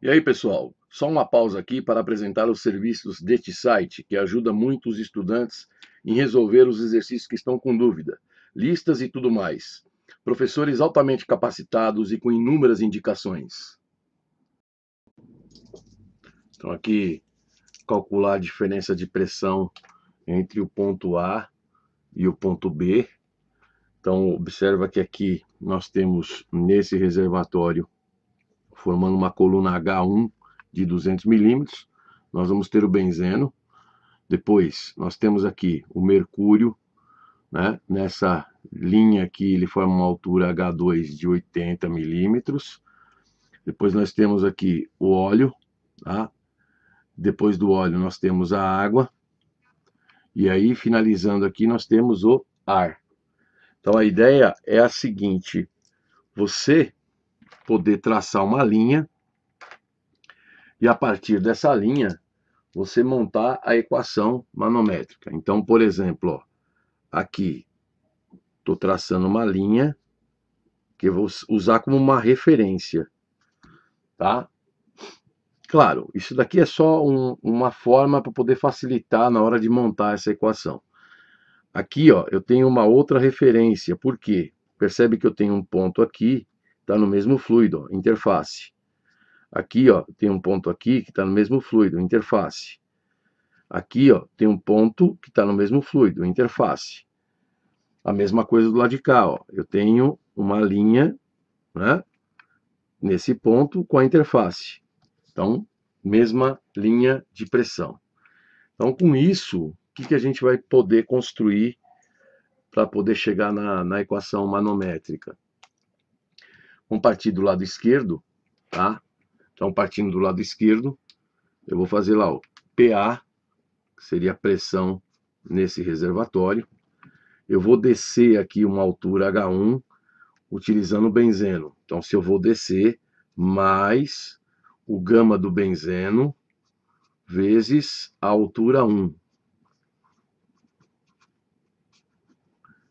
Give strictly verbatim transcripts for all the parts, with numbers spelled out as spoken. E aí, pessoal, só uma pausa aqui para apresentar os serviços deste site, que ajuda muito os estudantes em resolver os exercícios que estão com dúvida, listas e tudo mais. Professores altamente capacitados e com inúmeras indicações. Então, aqui, calcular a diferença de pressão entre o ponto A e o ponto B. Então, observa que aqui nós temos, nesse reservatório, formando uma coluna H um de duzentos milímetros, nós vamos ter o benzeno. Depois, nós temos aqui o mercúrio, né? Nessa linha aqui, ele forma uma altura H dois de oitenta milímetros. Depois, nós temos aqui o óleo, tá? Depois do óleo, nós temos a água. E aí, finalizando aqui, nós temos o ar. Então, a ideia é a seguinte: você poder traçar uma linha e, a partir dessa linha, você montar a equação manométrica. Então, por exemplo, ó, aqui estou traçando uma linha que eu vou usar como uma referência, tá? Claro, isso daqui é só um, uma forma para poder facilitar na hora de montar essa equação. Aqui, ó, eu tenho uma outra referência. Por quê? Percebe que eu tenho um ponto aqui, está no mesmo fluido, ó, interface. Aqui, ó, tem um ponto aqui que está no mesmo fluido, interface. Aqui, ó, tem um ponto que está no mesmo fluido, interface. A mesma coisa do lado de cá, ó. Eu tenho uma linha, né, nesse ponto com a interface. Então, mesma linha de pressão. Então, com isso, o que, que a gente vai poder construir para poder chegar na, na equação manométrica? Vamos partir do lado esquerdo, tá? Então, partindo do lado esquerdo, eu vou fazer lá o P A, que seria a pressão nesse reservatório. Eu vou descer aqui uma altura H um, utilizando o benzeno. Então, se eu vou descer, mais o gama do benzeno, vezes a altura um.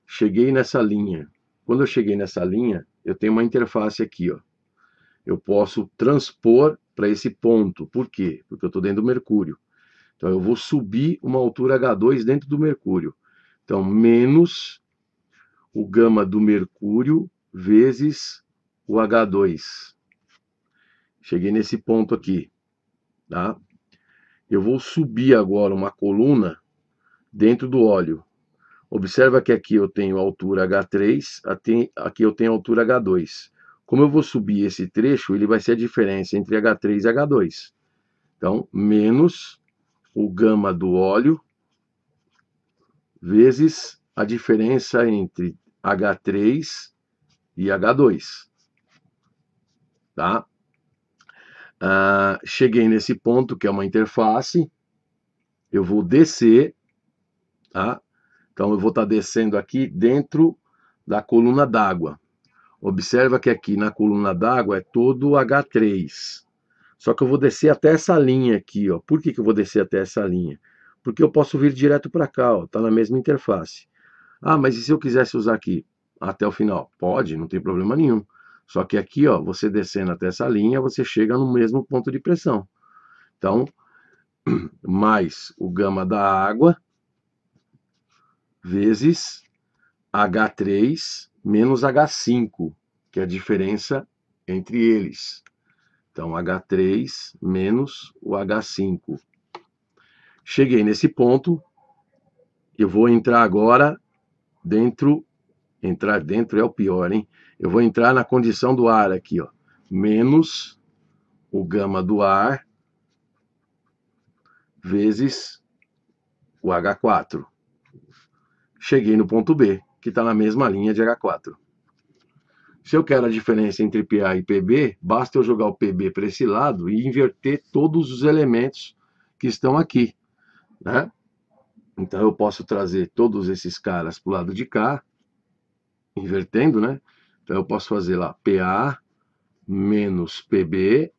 Cheguei nessa linha. Quando eu cheguei nessa linha, eu tenho uma interface aqui, ó. Eu posso transpor para esse ponto. Por quê? Porque eu estou dentro do mercúrio. Então, eu vou subir uma altura H dois dentro do mercúrio. Então, menos o gama do mercúrio vezes o H dois. Cheguei nesse ponto aqui, tá? Eu vou subir agora uma coluna dentro do óleo. Observa que aqui eu tenho altura H três, aqui eu tenho altura H dois. Como eu vou subir esse trecho, ele vai ser a diferença entre H três e H dois. Então, menos o gama do óleo, vezes a diferença entre H três e H dois. Tá? Ah, cheguei nesse ponto, que é uma interface. Eu vou descer, tá? Então, eu vou estar descendo aqui dentro da coluna d'água. Observa que aqui na coluna d'água é todo H três. Só que eu vou descer até essa linha aqui, ó. Por que que eu vou descer até essa linha? Porque eu posso vir direto para cá, ó. Está na mesma interface. Ah, mas e se eu quisesse usar aqui até o final? Pode, não tem problema nenhum. Só que aqui, ó, você descendo até essa linha, você chega no mesmo ponto de pressão. Então, mais o gama da água, vezes H três menos H cinco, que é a diferença entre eles. Então, H três menos o H cinco. Cheguei nesse ponto, eu vou entrar agora dentro, entrar dentro é o pior, hein? Eu vou entrar na condição do ar aqui, ó, menos o gama do ar, vezes o H quatro. Cheguei no ponto B, que está na mesma linha de H quatro. Se eu quero a diferença entre P A e P B, basta eu jogar o P B para esse lado e inverter todos os elementos que estão aqui, né? Então, eu posso trazer todos esses caras para o lado de cá, invertendo, né? Então, eu posso fazer lá, P A menos P B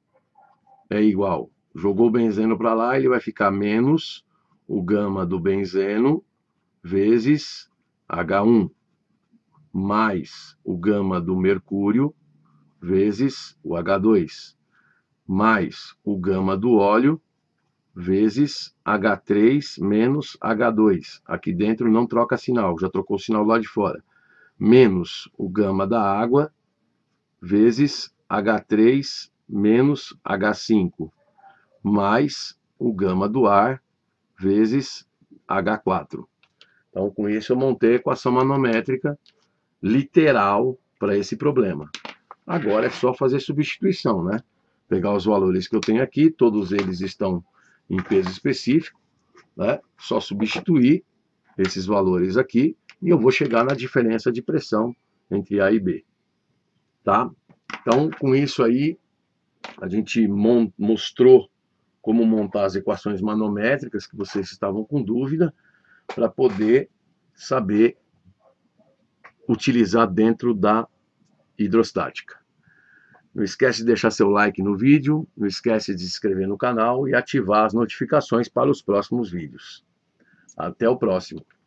é igual. Jogou o benzeno para lá, ele vai ficar menos o gama do benzeno, vezes H um, mais o gama do mercúrio, vezes o H dois, mais o gama do óleo vezes agá três menos agá dois. Aqui dentro não troca sinal, já trocou o sinal lá de fora. Menos o gama da água vezes agá três menos agá cinco, mais o gama do ar vezes agá quatro. Então, com isso eu montei a equação manométrica literal para esse problema. Agora é só fazer substituição, né? Pegar os valores que eu tenho aqui, todos eles estão em peso específico, né? Só substituir esses valores aqui e eu vou chegar na diferença de pressão entre A e B, tá? Então, com isso aí, a gente mostrou como montar as equações manométricas que vocês estavam com dúvida, para poder saber utilizar dentro da hidrostática. Não esquece de deixar seu like no vídeo, não esquece de se inscrever no canal e ativar as notificações para os próximos vídeos. Até o próximo!